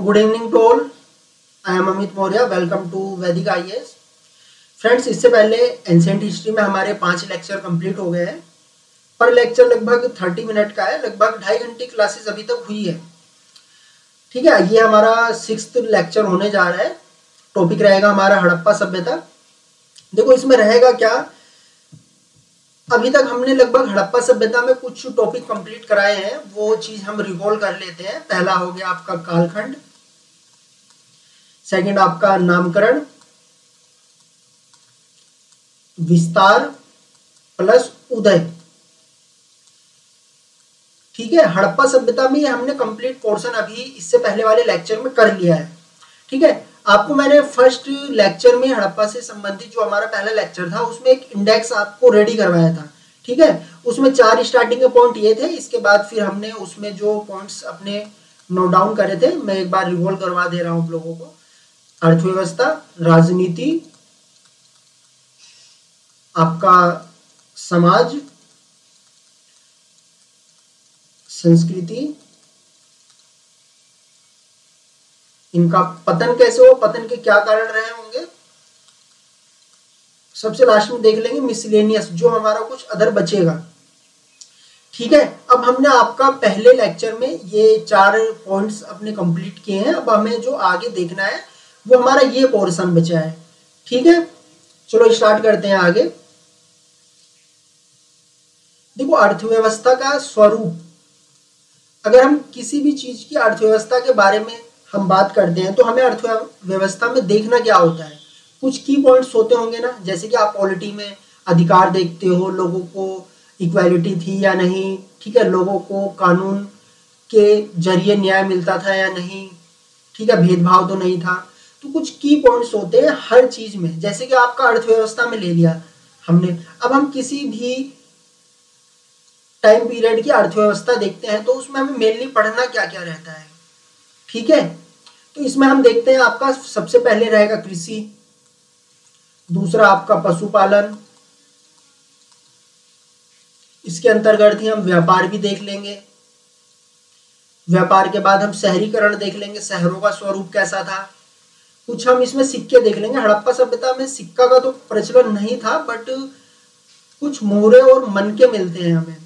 Good evening to all, I am Amit Maurya, welcome to Vedic IAS. Friends, इससे पहले ancient history में हमारे 5 लेक्चर कंप्लीट हो गए हैं। पर लेक्चर लगभग 30 मिनट का है, लगभग 2.5 घंटे क्लासेस अभी तक हुई है। ठीक है, ये हमारा 6th लेक्चर होने जा रहा है। टॉपिक रहेगा हमारा हड़प्पा सभ्यता। देखो इसमें रहेगा क्या, अभी तक हमने लगभग हड़प्पा सभ्यता में कुछ टॉपिक कंप्लीट कराए हैं, वो चीज हम रिवॉल्व कर लेते हैं। पहला हो गया आपका कालखंड, सेकंड आपका नामकरण, विस्तार प्लस उदय। ठीक है, हड़प्पा सभ्यता में हमने कंप्लीट पोर्शन अभी इससे पहले वाले लेक्चर में कर लिया है। ठीक है, आपको मैंने फर्स्ट लेक्चर में हड़प्पा से संबंधित जो हमारा पहला लेक्चर था उसमें एक इंडेक्स आपको रेडी करवाया था। ठीक है, उसमें 4 स्टार्टिंग के पॉइंट ये थे। इसके बाद फिर हमने उसमें जो पॉइंट्स अपने नोट डाउन करे थे, मैं एक बार रिवॉल्व करवा दे रहा हूं आप लोगों को। अर्थव्यवस्था, राजनीति, आपका समाज, संस्कृति, इनका पतन कैसे हो, पतन के क्या कारण रहे होंगे। सबसे लास्ट में देख लेंगे मिसलेनियस, जो हमारा कुछ अदर बचेगा। ठीक है, अब हमने आपका पहले लेक्चर में ये 4 पॉइंट्स अपने कंप्लीट किए हैं। अब हमें जो आगे देखना है वो हमारा ये पोर्शन बचा है। ठीक है, चलो स्टार्ट करते हैं आगे। देखो, अर्थव्यवस्था का स्वरूप, अगर हम किसी भी चीज की अर्थव्यवस्था के बारे में हम बात करते हैं तो हमें अर्थव्यवस्था में देखना क्या होता है, कुछ की पॉइंट्स होते होंगे ना। जैसे कि आप पॉलिटी में अधिकार देखते हो, लोगों को इक्वालिटी थी या नहीं। ठीक है, लोगों को कानून के जरिए न्याय मिलता था या नहीं। ठीक है, भेदभाव तो नहीं था। तो कुछ की पॉइंट्स होते हैं हर चीज में, जैसे कि आपका अर्थव्यवस्था में ले लिया हमने। अब हम किसी भी टाइम पीरियड की अर्थव्यवस्था देखते हैं तो उसमें हमें मेनली पढ़ना क्या क्या रहता है। ठीक है, तो इसमें हम देखते हैं आपका सबसे पहले रहेगा कृषि, दूसरा आपका पशुपालन, इसके अंतर्गत ही हम व्यापार भी देख लेंगे। व्यापार के बाद हम शहरीकरण देख लेंगे, शहरों का स्वरूप कैसा था। कुछ हम इसमें सिक्के देख लेंगे। हड़प्पा सभ्यता में सिक्का का तो प्रचलन नहीं था, बट कुछ मोहरे और मनके मिलते हैं हमें,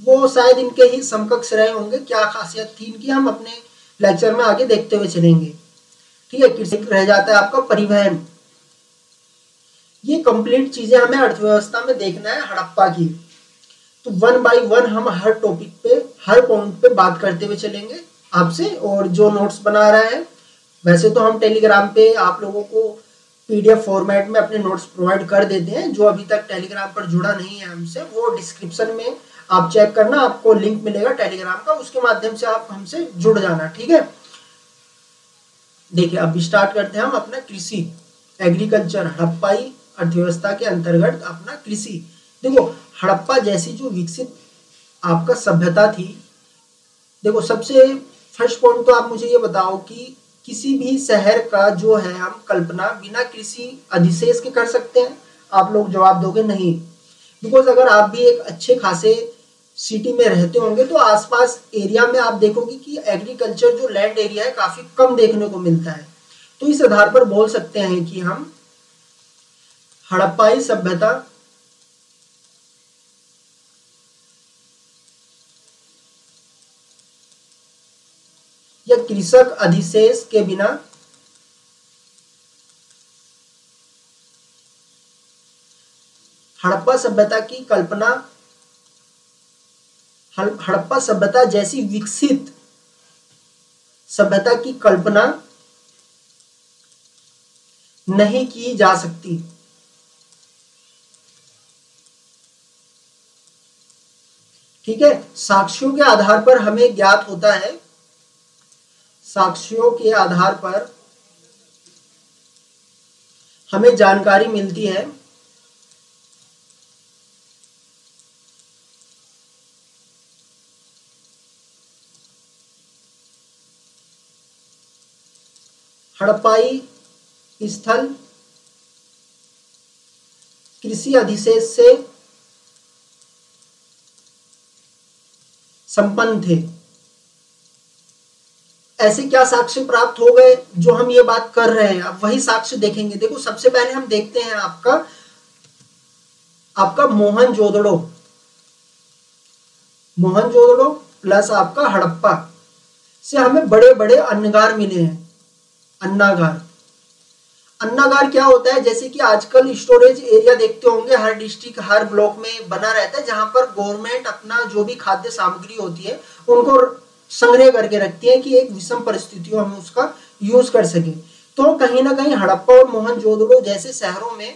वो शायद इनके ही समकक्ष रहे होंगे। क्या खासियत थी इनकी, हम अपने लेक्चर में आगे देखते हुए चलेंगे। ठीक है, कृषि रह जाता है आपका परिवहन। ये कंप्लीट चीजें हमें अर्थव्यवस्था में देखना है हड़प्पा की। तो 1 बाय 1 हम हर टॉपिक पे, हर पॉइंट पे बात करते हुए चलेंगे आपसे। और जो नोट्स बना रहा है, वैसे तो हम टेलीग्राम पे आप लोगों को PDF फॉर्मेट में अपने नोट्स प्रोवाइड कर देते हैं। जो अभी तक टेलीग्राम पर जुड़ा नहीं है हमसे, वो डिस्क्रिप्शन में आप चेक करना, आपको लिंक मिलेगा टेलीग्राम का, उसके माध्यम से आप हमसे जुड़ जाना। ठीक है, देखिए अब स्टार्ट करते हैं हम अपना कृषि, एग्रीकल्चर। हड़प्पाई अर्थव्यवस्था के अंतर्गत अपना कृषि। देखो, हड़प्पा जैसी जो विकसित आपका सभ्यता थी, देखो सबसे फर्स्ट पॉइंट तो आप मुझे ये बताओ कि किसी भी शहर का जो है हम कल्पना बिना कृषि अधिशेष के कर सकते हैं? आप लोग जवाब दोगे नहीं, बिकॉज अगर आप भी एक अच्छे खासे सिटी में रहते होंगे तो आसपास एरिया में आप देखोगे कि एग्रीकल्चर जो लैंड एरिया है काफी कम देखने को मिलता है। तो इस आधार पर बोल सकते हैं कि हम हड़प्पाई सभ्यता या कृषक अधिशेष के बिना हड़प्पा सभ्यता की कल्पना, हड़प्पा सभ्यता जैसी विकसित सभ्यता की कल्पना नहीं की जा सकती। ठीक है, साक्ष्यों के आधार पर हमें ज्ञात होता है, साक्ष्यों के आधार पर हमें जानकारी मिलती है हड़प्पाई स्थल कृषि अधिशेष से संपन्न थे। ऐसे क्या साक्ष्य प्राप्त हो गए जो हम ये बात कर रहे हैं, अब वही साक्ष्य देखेंगे। देखो सबसे पहले हम देखते हैं आपका मोहनजोदड़ो प्लस आपका हड़प्पा से हमें बड़े बड़े अन्नागार मिले हैं। अन्नागार क्या होता है, जैसे कि आजकल स्टोरेज एरिया देखते होंगे हर डिस्ट्रिक्ट हर ब्लॉक में बना रहता है, जहां पर गवर्नमेंट अपना जो भी खाद्य सामग्री होती है उनको संग्रह करके रखती है कि एक विषम परिस्थितियों हम उसका यूज कर सके। तो कहीं ना कहीं हड़प्पा और मोहनजोदड़ो जैसे शहरों में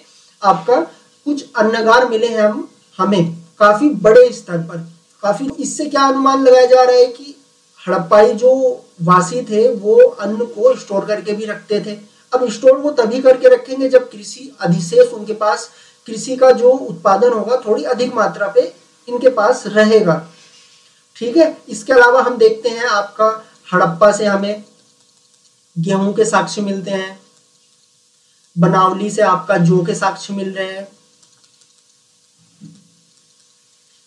आपका कुछ अन्नागार मिले हैं हमें काफी बड़े स्तर पर काफी। इससे क्या अनुमान लगाया जा रहा है कि हड़प्पाई जो वासी थे वो अन्न को स्टोर करके भी रखते थे। अब स्टोर वो तभी करके रखेंगे जब कृषि अधिशेष उनके पास, कृषि का जो उत्पादन होगा थोड़ी अधिक मात्रा पे इनके पास रहेगा, ठीक है। इसके अलावा हम देखते हैं आपका हड़प्पा से हमें गेहूं के साक्ष्य मिलते हैं, बनावली से आपका जौ के साक्ष्य मिल रहे हैं,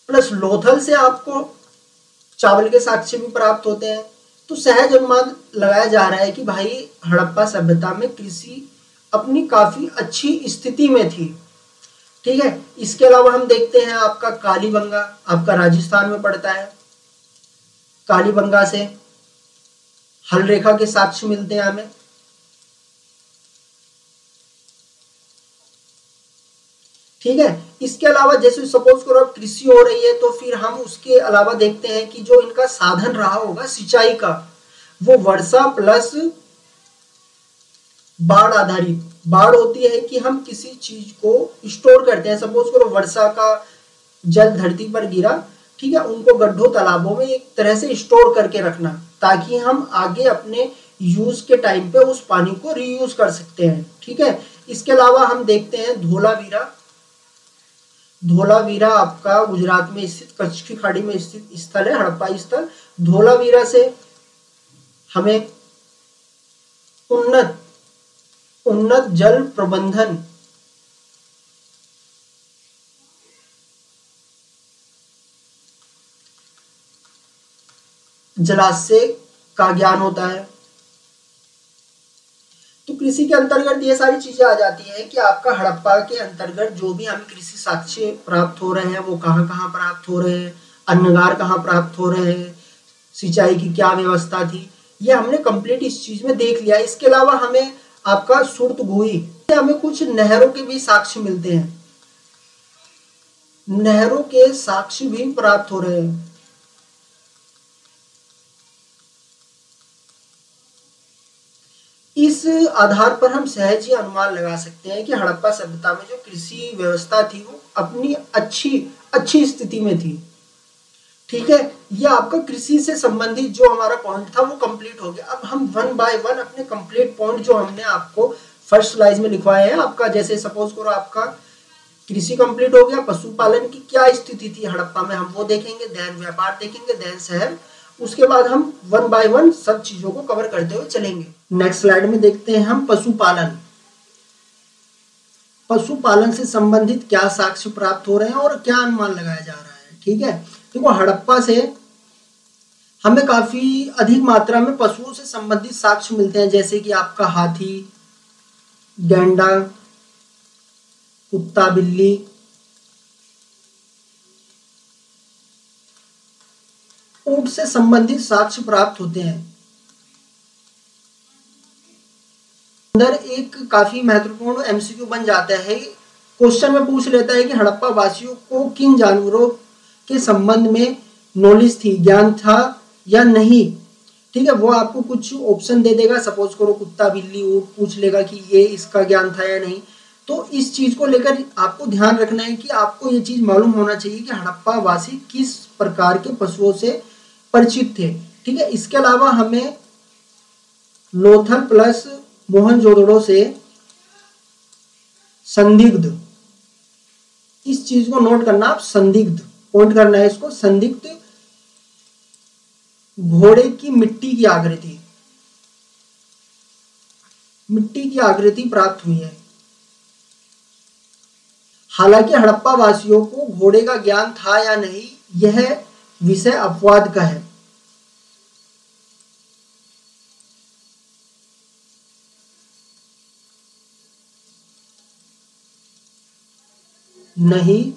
प्लस लोथल से आपको चावल के साक्ष्य भी प्राप्त होते हैं। तो सहज अनुमान लगाया जा रहा है कि भाई हड़प्पा सभ्यता में कृषि अपनी काफी अच्छी स्थिति में थी, ठीक है। इसके अलावा हम देखते हैं आपका कालीबंगा आपका राजस्थान में पड़ता है, कालीबंगा से हल रेखा के साक्ष्य मिलते हैं हमें। ठीक है, इसके अलावा जैसे सपोज करो अब कृषि हो रही है तो फिर हम उसके अलावा देखते हैं कि जो इनका साधन रहा होगा सिंचाई का, वो वर्षा प्लस बाढ़ आधारित। बाढ़ होती है कि हम किसी चीज को स्टोर करते हैं, सपोज करो वर्षा का जल धरती पर गिरा, ठीक है, उनको गड्ढों तालाबों में एक तरह से स्टोर करके रखना ताकि हम आगे अपने यूज के टाइम पे उस पानी को रीयूज कर सकते हैं, ठीक है। इसके अलावा हम देखते हैं धोलावीरा आपका गुजरात में स्थित कच्छ की खाड़ी में स्थित स्थल है हड़प्पाई स्थल। धोलावीरा से हमें उन्नत जल प्रबंधन जलाशय का ज्ञान होता है। तो कृषि के अंतर्गत ये सारी चीजें आ जाती हैं कि आपका हड़प्पा के अंतर्गत जो भी हमें कृषि साक्ष्य प्राप्त हो रहे हैं वो कहाँ प्राप्त हो रहे हैं, अन्नगार कहाँ प्राप्त हो रहे हैं, सिंचाई की क्या व्यवस्था थी, ये हमने कंप्लीट इस चीज में देख लिया। इसके अलावा हमें आपका सुर्तगुई से हमें कुछ नहरों के भी साक्ष्य मिलते हैं, नहरों के साक्ष्य भी प्राप्त हो रहे हैं। इस आधार पर हम सहज ही अनुमान लगा सकते हैं कि हड़प्पा सभ्यता में जो कृषि व्यवस्था थी वो अपनी अच्छी स्थिति में थी, ठीक है। यह आपका कृषि से संबंधित जो हमारा पॉइंट था वो कंप्लीट हो गया। अब हम वन बाय वन अपने कंप्लीट पॉइंट जो हमने आपको फर्स्ट स्लाइड में लिखवाए हैं, आपका जैसे सपोज करो आपका कृषि कंप्लीट हो गया, पशुपालन की क्या स्थिति थी हड़प्पा में हम वो देखेंगे, दैन व्यापार देखेंगे, दैन शहर, उसके बाद हम वन बाय वन सब चीजों को कवर करते हुए चलेंगे। नेक्स्ट स्लाइड में देखते हैं हम पशुपालन से संबंधित क्या साक्ष्य प्राप्त हो रहे हैं और क्या अनुमान लगाया जा रहा है, ठीक है। देखो हड़प्पा से हमें काफी अधिक मात्रा में पशुओं से संबंधित साक्ष्य मिलते हैं, जैसे कि आपका हाथी, गैंडा, कुत्ता, बिल्ली, ऊंट से संबंधित साक्ष्य प्राप्त होते हैं। अंदर एक काफी महत्वपूर्ण एमसीक्यू बन जाता है, क्वेश्चन में पूछ लेता है कि हड़प्पा वासियों को किन जानवरों के संबंध में नॉलेज थी, ज्ञान था या नहीं, ठीक है। वो आपको कुछ ऑप्शन दे देगा, सपोज करो कुत्ता, बिल्ली, ऊंट, पूछ लेगा कि ये इसका ज्ञान था या नहीं। तो इस चीज को लेकर आपको ध्यान रखना है कि आपको ये चीज मालूम होना चाहिए कि हड़प्पा वासी किस प्रकार के पशुओं से परिचित थे, ठीक है। इसके अलावा हमें लोथल प्लस मोहनजोदड़ो से संदिग्ध, इस चीज को नोट करना, आप संदिग्ध पॉइंट करना है इसको, संदिग्ध घोड़े की मिट्टी की आकृति प्राप्त हुई है। हालांकि हड़प्पा वासियों को घोड़े का ज्ञान था या नहीं यह विषय अपवाद का है, नहीं,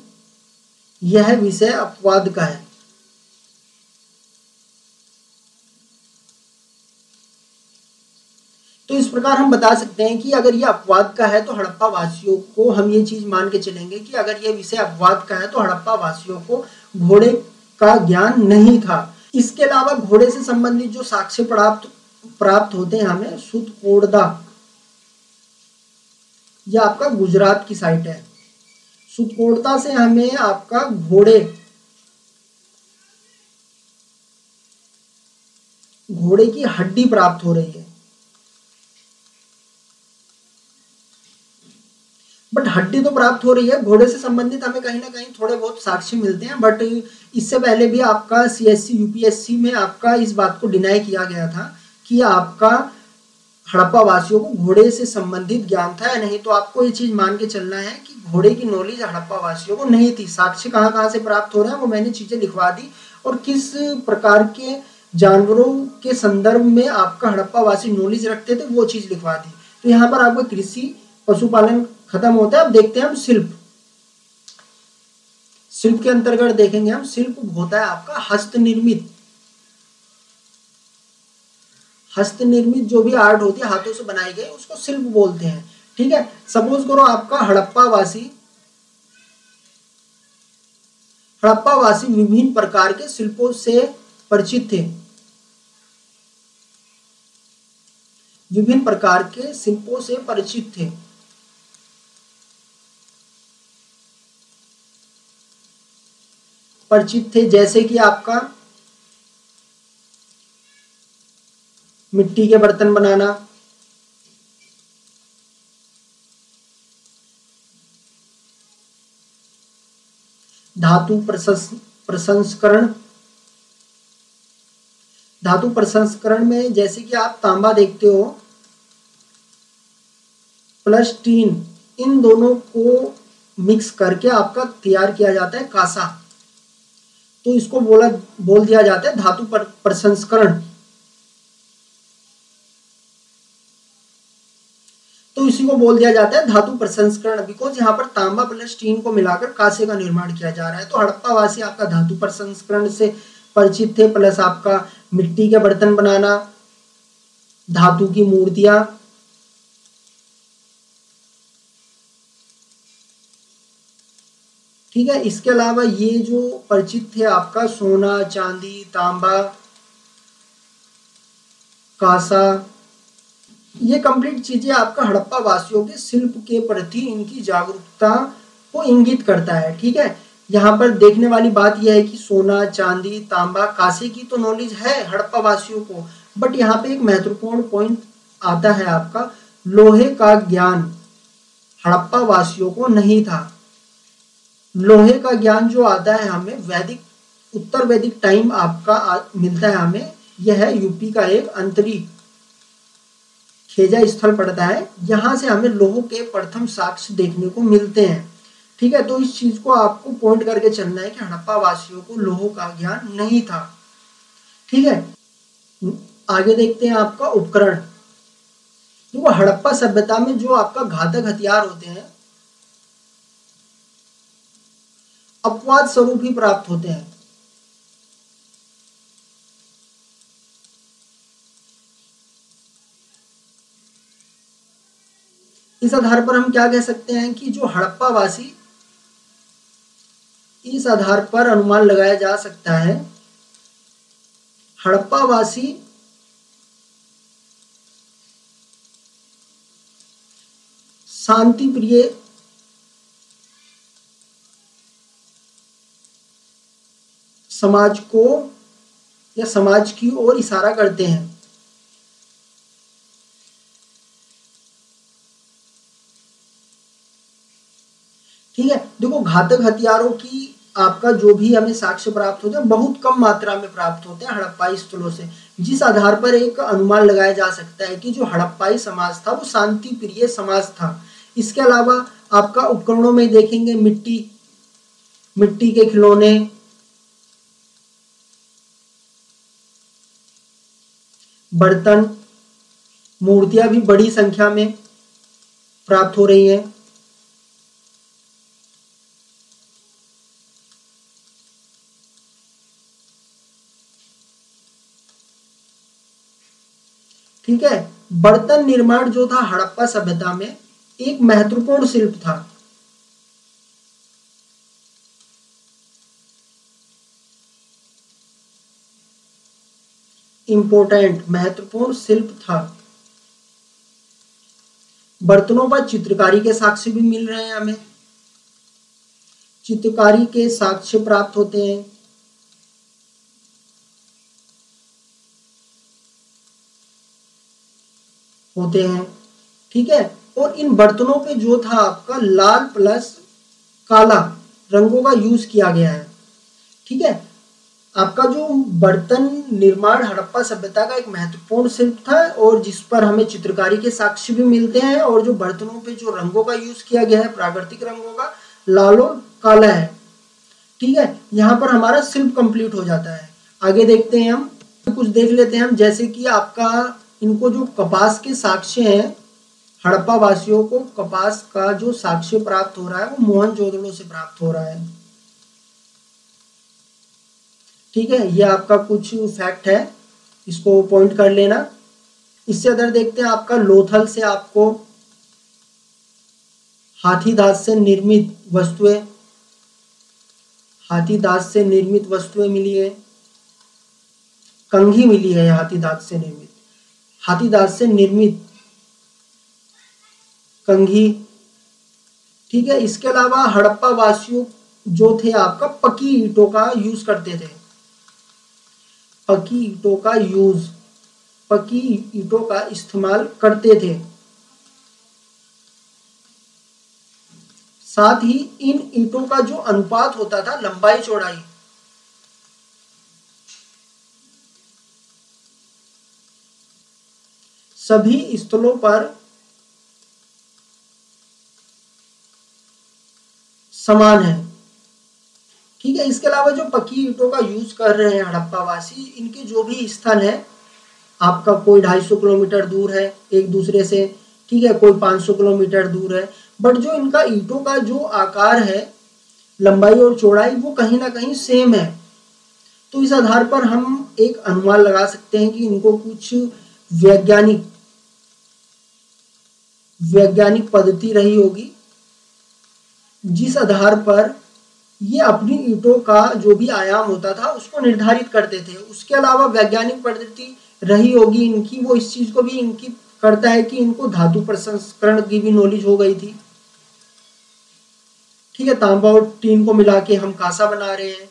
यह विषय अपवाद का है। तो इस प्रकार हम बता सकते हैं कि अगर यह अपवाद का है तो हड़प्पा वासियों को हम ये चीज मान के चलेंगे कि अगर यह विषय अपवाद का है तो हड़प्पा वासियों को घोड़े का ज्ञान नहीं था। इसके अलावा घोड़े से संबंधित जो साक्ष्य प्राप्त होते हैं हमें, सुरकोटदा, यह आपका गुजरात की साइट है। सुरकोटदा से हमें आपका घोड़े की हड्डी प्राप्त हो रही है, बट हड्डी तो प्राप्त हो रही है, घोड़े से संबंधित हमें कहीं ना कहीं थोड़े बहुत साक्ष्य मिलते हैं। बट इससे पहले भी आपका सीएससी यूपीएससी में आपका इस बात को डिनाई किया गया था कि आपका हड़प्पा वासियों को घोड़े से संबंधित ज्ञान था या नहीं। तो आपको ये चीज मान के चलना है कि घोड़े की नॉलेज हड़प्पा वासियों को नहीं थी। साक्ष्य कहाँ से प्राप्त हो रहे हैं वो मैंने चीजें लिखवा दी, और किस प्रकार के जानवरों के संदर्भ में आपका हड़प्पा वासी नॉलेज रखते थे वो चीज लिखवा दी। तो यहाँ पर आपका कृषि पशुपालन खत्म होता है। अब देखते हैं हम शिल्प। शिल्प के अंतर्गत देखेंगे हम, शिल्प होता है आपका हस्तनिर्मित। हस्तनिर्मित जो भी आर्ट होती है हाथों से बनाई गई उसको शिल्प बोलते हैं। ठीक है, सपोज करो आपका हड़प्पावासी विभिन्न प्रकार के शिल्पों से परिचित थे। विभिन्न प्रकार के शिल्पों से परिचित थे। परिचित थे जैसे कि आपका मिट्टी के बर्तन बनाना, धातु प्रसंस्करण में जैसे कि आप तांबा देखते हो प्लस टीन, इन दोनों को मिक्स करके आपका तैयार किया जाता है कासा। तो इसको बोल दिया जाता है धातु प्रसंस्करण। तो इसी को बोल दिया जाता है धातु प्रसंस्करण, बिकॉज यहाँ पर तांबा प्लस टीन को मिलाकर कांसे का निर्माण किया जा रहा है। तो हड़प्पा वासी आपका धातु प्रसंस्करण से परिचित थे, प्लस आपका मिट्टी के बर्तन बनाना, धातु की मूर्तियां, ठीक है। इसके अलावा ये जो परिचित थे आपका सोना, चांदी, तांबा, कांसा, ये कंप्लीट चीजें आपका हड़प्पा वासियों के शिल्प के प्रति इनकी जागरूकता को इंगित करता है। ठीक है, यहाँ पर देखने वाली बात यह है कि सोना, चांदी, तांबा, कांसे की तो नॉलेज है हड़प्पा वासियों को, बट यहाँ पे एक महत्वपूर्ण पॉइंट आता है आपका, लोहे का ज्ञान हड़प्पा वासियों को नहीं था। लोहे का ज्ञान जो आता है हमें वैदिक, उत्तर वैदिक टाइम आपका मिलता है हमें। यह है यूपी का एक अंतरी खेजा स्थल पड़ता है, यहाँ से हमें लोहे के प्रथम साक्ष्य देखने को मिलते हैं। ठीक है, तो इस चीज को आपको पॉइंट करके चलना है कि हड़प्पा वासियों को लोहे का ज्ञान नहीं था। ठीक है, आगे देखते हैं आपका उपकरण। देखो, हड़प्पा सभ्यता में जो आपका घातक हथियार होते हैं अपवाद स्वरूप ही प्राप्त होते हैं। इस आधार पर हम क्या कह सकते हैं कि जो हड़प्पा वासी, इस आधार पर अनुमान लगाया जा सकता है हड़प्पा वासी शांति प्रिय समाज को या समाज की ओर इशारा करते हैं। ठीक है, देखो, घातक हथियारों की आपका जो भी हमें साक्ष्य प्राप्त होते हैं बहुत कम मात्रा में प्राप्त होते हैं हड़प्पाई स्थलों से, जिस आधार पर एक अनुमान लगाया जा सकता है कि जो हड़प्पाई समाज था वो शांति प्रिय समाज था। इसके अलावा आपका उपकरणों में देखेंगे मिट्टी के खिलौने, बर्तन, मूर्तियां भी बड़ी संख्या में प्राप्त हो रही हैं। ठीक है। बर्तन निर्माण जो था हड़प्पा सभ्यता में एक महत्वपूर्ण शिल्प था। इंपोर्टेंट महत्वपूर्ण शिल्प था। बर्तनों पर चित्रकारी के साक्ष्य भी मिल रहे हैं, हमें चित्रकारी के साक्ष्य प्राप्त होते हैं। ठीक है। और इन बर्तनों पे जो था आपका लाल प्लस काला रंगों का यूज किया गया है। ठीक है, आपका जो बर्तन निर्माण हड़प्पा सभ्यता का एक महत्वपूर्ण शिल्प था और जिस पर हमें चित्रकारी के साक्ष्य भी मिलते हैं। और जो बर्तनों पे जो रंगों का यूज किया गया है प्राकृतिक रंगों का, लाल और काला है। ठीक है, यहाँ पर हमारा शिल्प कंप्लीट हो जाता है। आगे देखते हैं, हम कुछ देख लेते हैं हम, जैसे कि आपका इनको जो कपास के साक्ष्य हैं, हड़प्पा वासियों को कपास का जो साक्ष्य प्राप्त हो रहा है वो मोहनजोदड़ो से प्राप्त हो रहा है। ठीक है, ये आपका कुछ फैक्ट है, इसको पॉइंट कर लेना। इससे अदर देखते हैं, आपका लोथल से आपको हाथी दांत से निर्मित वस्तुएं मिली है। कंघी मिली है हाथी दांत से निर्मित कंघी। ठीक है, इसके अलावा हड़प्पा वासियों जो थे आपका पकी ईंटों का यूज करते थे। पकी ईंटों का इस्तेमाल करते थे। साथ ही इन ईंटों का जो अनुपात होता था लंबाई चौड़ाई, सभी स्थलों पर समान है। ठीक है, इसके अलावा जो पकी ईंटों का यूज कर रहे हैं हड़प्पावासी, इनके जो भी स्थल है आपका, कोई 250 किलोमीटर दूर है एक दूसरे से, ठीक है, कोई 500 किलोमीटर दूर है, बट जो इनका ईंटों का जो आकार है, लंबाई और चौड़ाई, वो कहीं ना कहीं सेम है। तो इस आधार पर हम एक अनुमान लगा सकते हैं कि इनको कुछ वैज्ञानिक पद्धति रही होगी, जिस आधार पर ये अपनी ईंटों का जो भी आयाम होता था उसको निर्धारित करते थे। उसके अलावा वैज्ञानिक पद्धति रही होगी इनकी, वो इस चीज को भी इनकी करता है कि इनको धातु प्रसंस्करण की भी नॉलेज हो गई थी। ठीक है, तांबा और टीन को मिला के हम कांसा बना रहे हैं।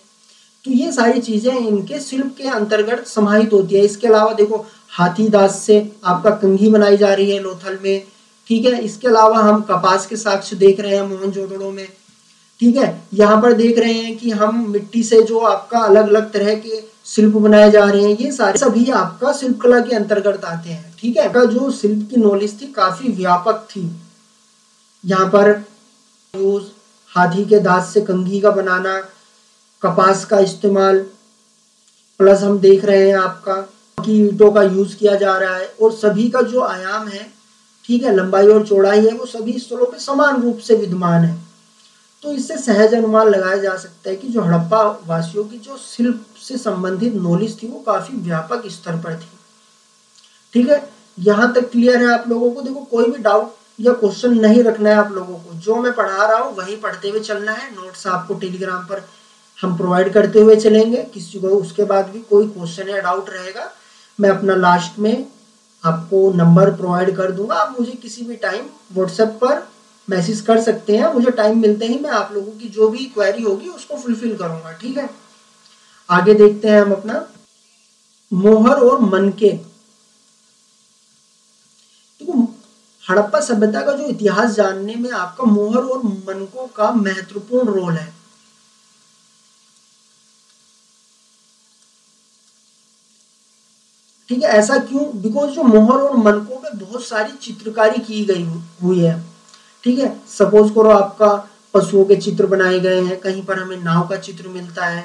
तो ये सारी चीजें इनके शिल्प के अंतर्गत समाहित होती है। इसके अलावा देखो, हाथी दांत से आपका कंघी बनाई जा रही है लोथल में। ठीक है, इसके अलावा हम कपास के साक्ष्य देख रहे हैं मोहनजोदड़ो में। ठीक है, यहाँ पर देख रहे हैं कि हम मिट्टी से जो आपका अलग अलग तरह के शिल्प बनाए जा रहे हैं, ये सारे सभी आपका शिल्प कला के अंतर्गत आते हैं। ठीक है, का जो शिल्प की नॉलेज थी काफी व्यापक थी। यहाँ पर यूज, हाथी के दांत से कंघी का बनाना, कपास का इस्तेमाल, प्लस हम देख रहे हैं आपका की ईंटों का यूज किया जा रहा है, और सभी का जो आयाम है, ठीक है, लंबाई और चौड़ाई है, वो सभी स्थलों पे समान रूप से विद्यमान है। तो इससे सहज अनुमान लगाया जा सकता है कि जो हड़प्पा वासियों की जो शिल्प से संबंधित नॉलेज थी वो काफी व्यापक स्तर पर थी। ठीक है, यहाँ तक क्लियर है आप लोगों को। देखो, कोई भी डाउट या क्वेश्चन नहीं रखना है आप लोगों को, जो मैं पढ़ा रहा हूँ वही पढ़ते हुए चलना है। नोट्स आपको टेलीग्राम पर हम प्रोवाइड करते हुए चलेंगे, किसी को उसके बाद भी कोई क्वेश्चन या डाउट रहेगा मैं अपना लास्ट में आपको नंबर प्रोवाइड कर दूंगा। आप मुझे किसी भी टाइम व्हाट्सएप पर मैसेज कर सकते हैं, मुझे टाइम मिलते ही मैं आप लोगों की जो भी क्वेरी होगी उसको फुलफिल करूंगा। ठीक है, आगे देखते हैं हम अपना मोहर और मनके। देखो, हड़प्पा सभ्यता का जो इतिहास जानने में आपका मोहर और मनकों का महत्वपूर्ण रोल है। ठीक है, ऐसा क्यों? बिकॉज जो मोहर और मनकों में बहुत सारी चित्रकारी की गई हुई है। ठीक है, सपोज करो आपका पशुओं के चित्र बनाए गए हैं, कहीं पर हमें नाव का चित्र मिलता है।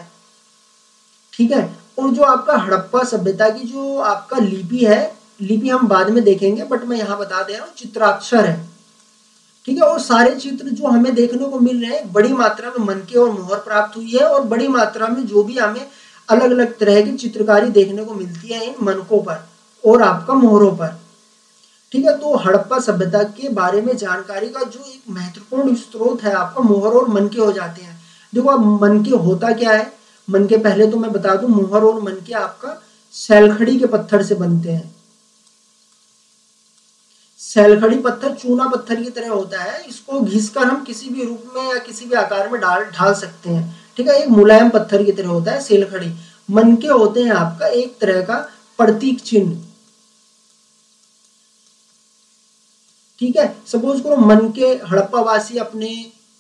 ठीक है, और जो आपका हड़प्पा सभ्यता की जो आपका लिपि है, लिपि हम बाद में देखेंगे, बट मैं यहाँ बता दे रहा हूँ चित्राक्षर है। ठीक है, और सारे चित्र जो हमें देखने को मिल रहे हैं, बड़ी मात्रा में मनके और मोहर प्राप्त हुई है, और बड़ी मात्रा में जो भी हमें अलग अलग तरह की चित्रकारी देखने को मिलती है इन मनकों पर और आपका मोहरों पर। ठीक है। तो हड़प्पा सभ्यता के बारे में जानकारी का जो एक महत्वपूर्ण स्रोत है आपका मोहर और मनके हो जाते हैं। देखो अब मनके होता क्या है, मनके पहले तो मैं बता दूं मोहर और मनके आपका सैलखड़ी के पत्थर से बनते हैं। सैलखड़ी पत्थर चूना पत्थर की तरह होता है, इसको घिसकर हम किसी भी रूप में या किसी भी आकार में ढाल सकते हैं, ठीक है। एक मुलायम पत्थर की तरह होता है सैलखड़ी। मनके होते हैं आपका एक तरह का प्रतीक चिन्ह, ठीक है। सपोज करो मनके हड़प्पावासी अपने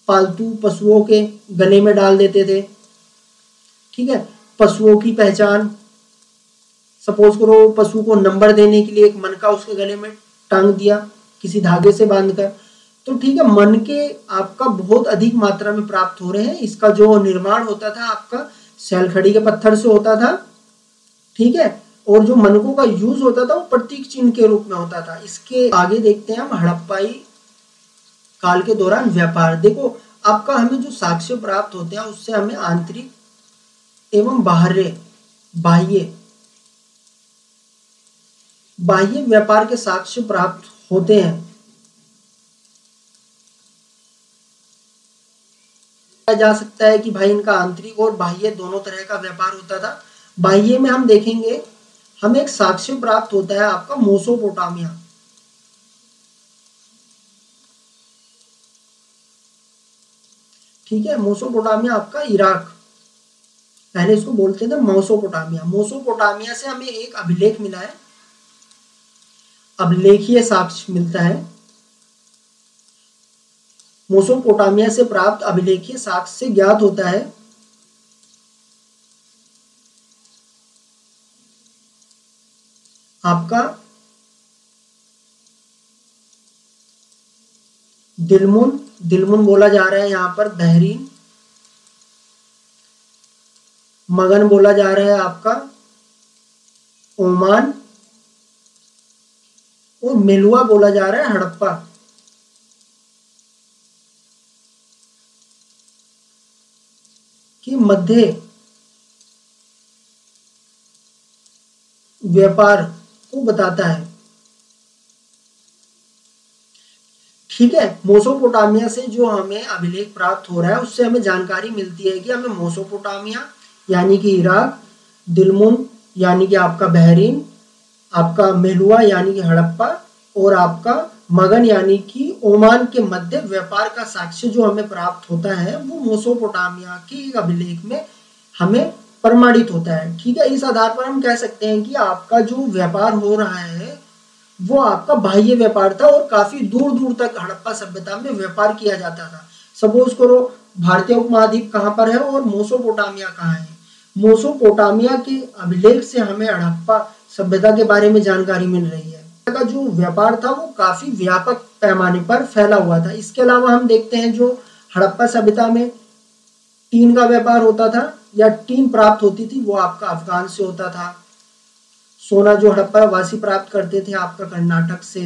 पालतू पशुओं के गले में डाल देते थे, ठीक है। पशुओं की पहचान, सपोज करो पशु को नंबर देने के लिए एक मनका उसके गले में टांग दिया किसी धागे से बांधकर, तो ठीक है मनके आपका बहुत अधिक मात्रा में प्राप्त हो रहे हैं। इसका जो निर्माण होता था आपका सैलखड़ी के पत्थर से होता था, ठीक है। और जो मनकों का यूज होता था वो प्रतीक चिन्ह के रूप में होता था। इसके आगे देखते हैं हम हड़प्पाई काल के दौरान व्यापार। देखो आपका हमें जो साक्ष्य प्राप्त होते हैं उससे हमें आंतरिक एवं बाह्य व्यापार के साक्ष्य प्राप्त होते हैं। जा सकता है कि भाई इनका आंतरिक और बाह्य दोनों तरह का व्यापार होता था। बाह्य में हम देखेंगे हमें एक साक्ष्य प्राप्त होता है आपका मेसोपोटामिया, ठीक है। मेसोपोटामिया आपका इराक, पहले इसको बोलते थे मेसोपोटामिया। मेसोपोटामिया से हमें एक अभिलेख मिला है, अभिलेखीय साक्ष्य मिलता है। मेसोपोटामिया से प्राप्त अभिलेखीय साक्ष्य से ज्ञात होता है आपका दिलमुन बोला जा रहा है यहां पर, बहरीन मगन बोला जा रहा है आपका, ओमान और मेलुहा बोला जा रहा है हड़प्पा, कि मध्य व्यापार को बताता है, ठीक है। मेसोपोटामिया से जो हमें अभिलेख प्राप्त हो रहा है उससे हमें जानकारी मिलती है कि हमें मेसोपोटामिया यानी कि इराक, दिलमुन यानी कि आपका बहरीन, आपका मेलुहा यानी कि हड़प्पा और आपका मगन यानी कि ओमान के मध्य व्यापार का साक्ष्य जो हमें प्राप्त होता है वो मेसोपोटामिया के अभिलेख में हमें प्रमाणित होता है, ठीक है। इस आधार पर हम कह सकते हैं कि आपका जो व्यापार हो रहा है वो आपका बाह्य व्यापार था और काफी दूर दूर तक हड़प्पा सभ्यता में व्यापार किया जाता था। सपोज करो भारतीय उपमहाद्वीप कहाँ पर है और मेसोपोटामिया कहाँ है। मेसोपोटामिया के अभिलेख से हमें हड़प्पा सभ्यता के बारे में जानकारी मिल रही है का जो व्यापार था वो काफी व्यापक पैमाने पर फैला हुआ था। इसके अलावा हम देखते हैं जो हड़प्पा सभ्यता में टीन का व्यापार होता था या टीन प्राप्त होती थी वो आपका अफगान से होता था। सोना जो हड़प्पा वासी प्राप्त करते थे आपका कर्नाटक से,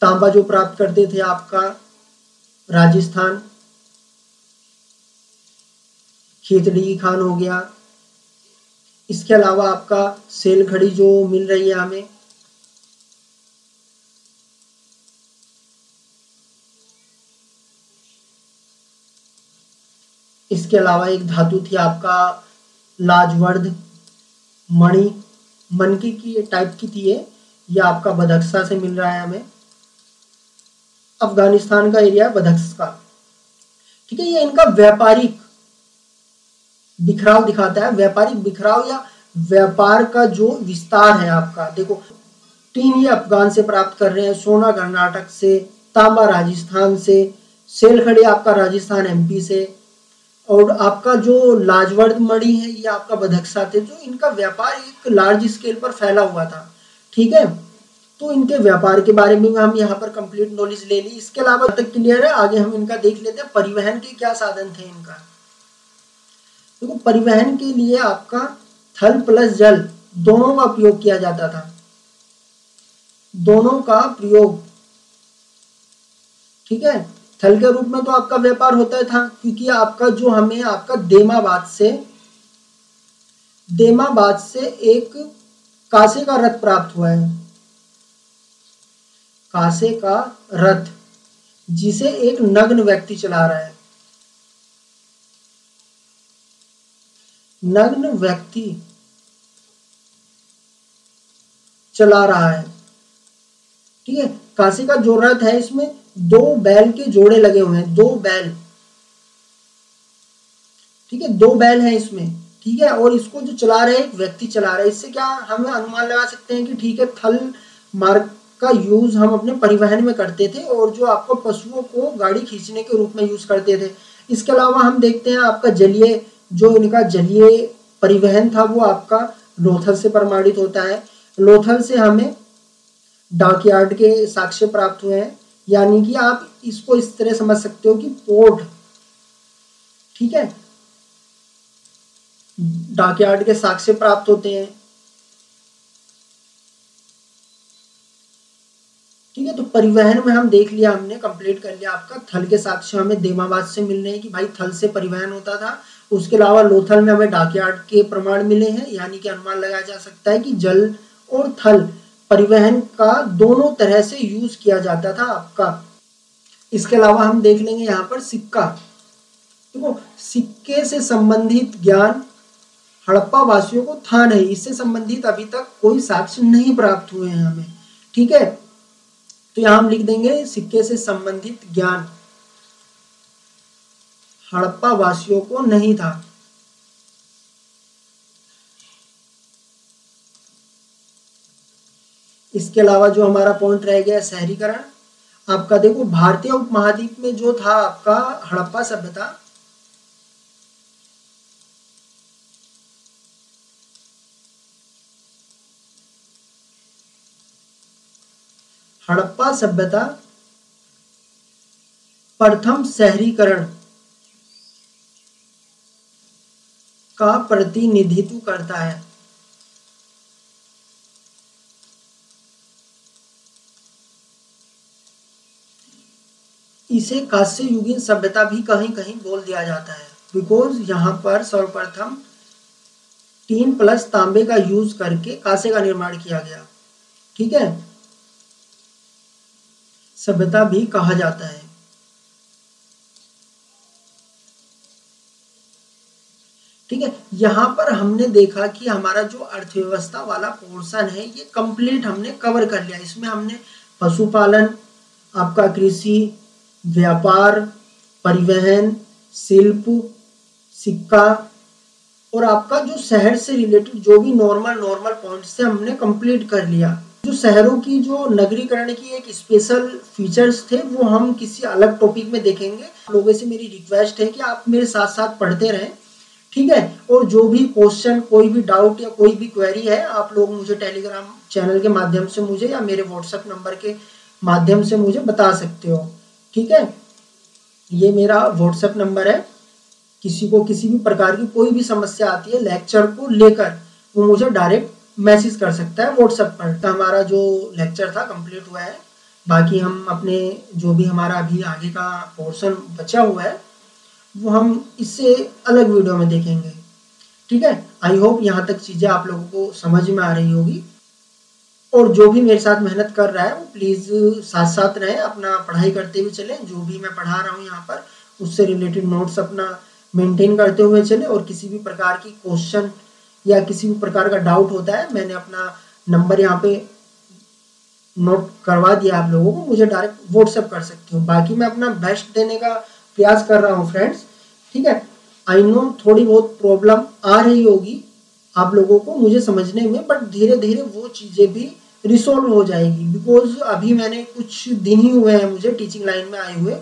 तांबा जो प्राप्त करते थे आपका राजस्थान, खेतड़ी की खान हो गया। इसके अलावा आपका सैलखड़ी जो मिल रही है हमें इसके अलावा एक धातु थी आपका लाजवर्द मणि, मनकी की टाइप की थी ये आपका बदख्शां से मिल रहा है हमें। अफगानिस्तान का एरिया बदख्शां, ठीक है। ये इनका व्यापारिक बिखराव दिखाता है, व्यापारिक बिखराव या व्यापार का जो विस्तार है आपका। देखो टीन ये अफगान से प्राप्त कर रहे हैं, सोना कर्नाटक से, तांबा राजस्थान से, सैलखड़ी आपका राजस्थान एमपी से और आपका जो लाजवर्द मणि है ये आपका बदख्शां थे। जो इनका व्यापार एक लार्ज स्केल पर फैला हुआ था, ठीक है। तो इनके व्यापार के बारे में हम यहाँ पर कंप्लीट नॉलेज ले ली। इसके अलावा तक क्लियर है, आगे हम इनका देख लेते हैं परिवहन के क्या साधन थे इनका। देखो परिवहन के लिए आपका थल प्लस जल दोनों का प्रयोग किया जाता था, दोनों का प्रयोग, ठीक है। थल के रूप में तो आपका व्यापार होता था क्योंकि आपका जो हमें आपका दैमाबाद से एक कांसे का रथ प्राप्त हुआ है, फांसे का रथ जिसे एक नग्न व्यक्ति चला रहा है। नग्न व्यक्ति चला रहा है, ठीक है। फांसी का जो रथ है इसमें दो बैल के जोड़े लगे हुए हैं, दो बैल, ठीक है, दो बैल हैं इसमें, ठीक है। और इसको जो चला रहे एक व्यक्ति चला रहा है। इससे क्या हमें अनुमान लगा सकते हैं कि ठीक है, थल मार्ग का यूज हम अपने परिवहन में करते थे और जो आपको पशुओं को गाड़ी खींचने के रूप में यूज करते थे। इसके अलावा हम देखते हैं आपका जलीय, जो इनका जलीय परिवहन था वो आपका लोथल से प्रमाणित होता है। लोथल से हमें डाकयार्ड के साक्ष्य प्राप्त हुए हैं, यानी कि आप इसको इस तरह समझ सकते हो कि पोर्ट, ठीक है, डाकयार्ड के साक्ष्य प्राप्त होते हैं, ठीक है। तो परिवहन में हम देख लिया, हमने कंप्लीट कर लिया। आपका थल के साक्ष्य हमें दैमाबाद से मिल रहे हैं कि भाई थल से परिवहन होता था। उसके अलावा लोथल में हमें डाकयार्ड के प्रमाण मिले हैं, यानी कि अनुमान लगाया जा सकता है कि जल और थल परिवहन का दोनों तरह से यूज किया जाता था आपका। इसके अलावा हम देख लेंगे यहाँ पर सिक्का, देखो सिक्के से संबंधित ज्ञान हड़प्पा वासियों को था नहीं, इससे संबंधित अभी तक कोई साक्ष्य नहीं प्राप्त हुए हैं हमें, ठीक है। तो यहाँ हम लिख देंगे सिक्के से संबंधित ज्ञान हड़प्पा वासियों को नहीं था। इसके अलावा जो हमारा पॉइंट रह गया शहरीकरण, आपका देखो भारतीय उपमहाद्वीप में जो था आपका हड़प्पा सभ्यता, हड़प्पा सभ्यता प्रथम शहरीकरण का प्रतिनिधित्व करता है। इसे कांस्य युगीन सभ्यता भी कहीं कहीं बोल दिया जाता है, बिकॉज यहाँ पर सर्वप्रथम टीन प्लस तांबे का यूज करके कांसे का निर्माण किया गया, ठीक है, सभ्यता भी कहा जाता है। ठीक है, यहाँ पर हमने देखा कि हमारा जो अर्थव्यवस्था वाला पोर्शन है ये कंप्लीट हमने कवर कर लिया। इसमें हमने पशुपालन, आपका कृषि, व्यापार, परिवहन, शिल्प, सिक्का और आपका जो शहर से रिलेटेड जो भी नॉर्मल पॉइंट्स थे हमने कंप्लीट कर लिया। जो शहरों की जो नगरीकरण की एक स्पेशल फीचर्स थे वो हम किसी अलग टॉपिक में देखेंगे। लोगों से मेरी रिक्वेस्ट है कि आप मेरे साथ साथ पढ़ते रहें, ठीक है। और जो भी क्वेश्चन, कोई भी डाउट या कोई भी क्वेरी है, आप लोग मुझे टेलीग्राम चैनल के माध्यम से मुझे या मेरे व्हाट्सएप नंबर के माध्यम से मुझे बता सकते हो, ठीक है। ये मेरा व्हाट्सएप नंबर है, किसी को किसी भी प्रकार की कोई भी समस्या आती है लेक्चर को लेकर वो मुझे डायरेक्ट मैसेज कर सकता है व्हाट्सएप पर। तो हमारा जो लेक्चर था कंप्लीट हुआ है, बाकी हम अपने जो भी हमारा अभी आगे का पोर्शन बचा हुआ है वो हम इससे अलग वीडियो में देखेंगे, ठीक है। आई होप यहाँ तक चीज़ें आप लोगों को समझ में आ रही होगी। और जो भी मेरे साथ मेहनत कर रहा है वो प्लीज़ साथ साथ रहें, अपना पढ़ाई करते हुए चलें, जो भी मैं पढ़ा रहा हूँ यहाँ पर उससे रिलेटेड नोट्स अपना मेंटेन करते हुए चलें। और किसी भी प्रकार की क्वेश्चन या किसी भी प्रकार का डाउट होता है, मैंने अपना नंबर यहाँ पे नोट करवा दिया, आप लोगों को मुझे डायरेक्ट व्हाट्सएप कर सकते हो। बाकी मैं अपना बेस्ट देने का प्रयास कर रहा हूँ फ्रेंड्स, ठीक है। आई नो थोड़ी बहुत प्रॉब्लम आ रही होगी आप लोगों को मुझे समझने में, बट धीरे धीरे वो चीज़ें भी रिसोल्व हो जाएगी, बिकॉज अभी मैंने कुछ दिन ही हुए हैं मुझे टीचिंग लाइन में आए हुए,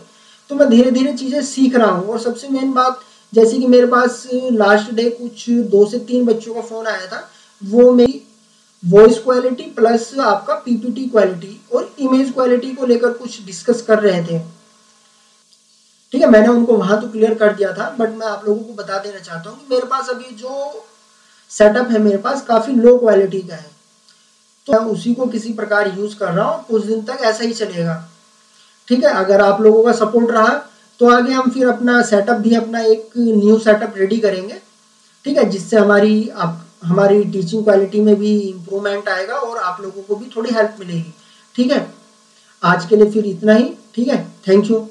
तो मैं धीरे धीरे चीज़ें सीख रहा हूँ। और सबसे मेन बात, जैसे कि मेरे पास लास्ट डे कुछ 2 से 3 बच्चों का फ़ोन आया था, वो मेरी वॉइस क्वालिटी प्लस आपका पीपीटी क्वालिटी और इमेज क्वालिटी को लेकर कुछ डिस्कस कर रहे थे, ठीक है। मैंने उनको वहाँ तो क्लियर कर दिया था, बट मैं आप लोगों को बता देना चाहता हूँ कि मेरे पास अभी जो सेटअप है मेरे पास काफ़ी लो क्वालिटी का है, तो मैं उसी को किसी प्रकार यूज़ कर रहा हूँ, कुछ दिन तक ऐसा ही चलेगा, ठीक है। अगर आप लोगों का सपोर्ट रहा तो आगे हम फिर अपना सेटअप भी अपना एक न्यू सेटअप रेडी करेंगे, ठीक है, जिससे हमारी टीचिंग क्वालिटी में भी इम्प्रूवमेंट आएगा और आप लोगों को भी थोड़ी हेल्प मिलेगी, ठीक है। आज के लिए फिर इतना ही, ठीक है। Thank you.